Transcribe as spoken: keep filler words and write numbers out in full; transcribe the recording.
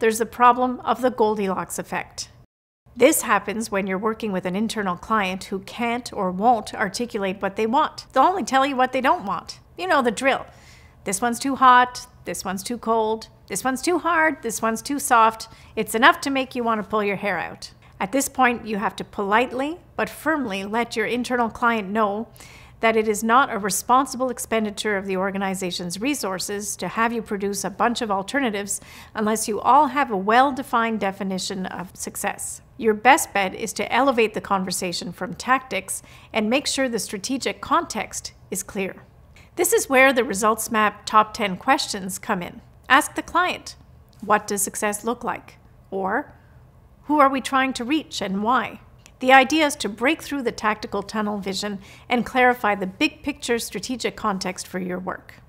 there's the problem of the Goldilocks effect. This happens when you're working with an internal client who can't or won't articulate what they want. They'll only tell you what they don't want. You know the drill. This one's too hot, this one's too cold, this one's too hard, this one's too soft. It's enough to make you want to pull your hair out. At this point, you have to politely but firmly let your internal client know that it is not a responsible expenditure of the organization's resources to have you produce a bunch of alternatives unless you all have a well-defined definition of success. Your best bet is to elevate the conversation from tactics and make sure the strategic context is clear. This is where the Results Map top ten questions come in. Ask the client, what does success look like? Or, who are we trying to reach and why? The idea is to break through the tactical tunnel vision and clarify the big picture strategic context for your work.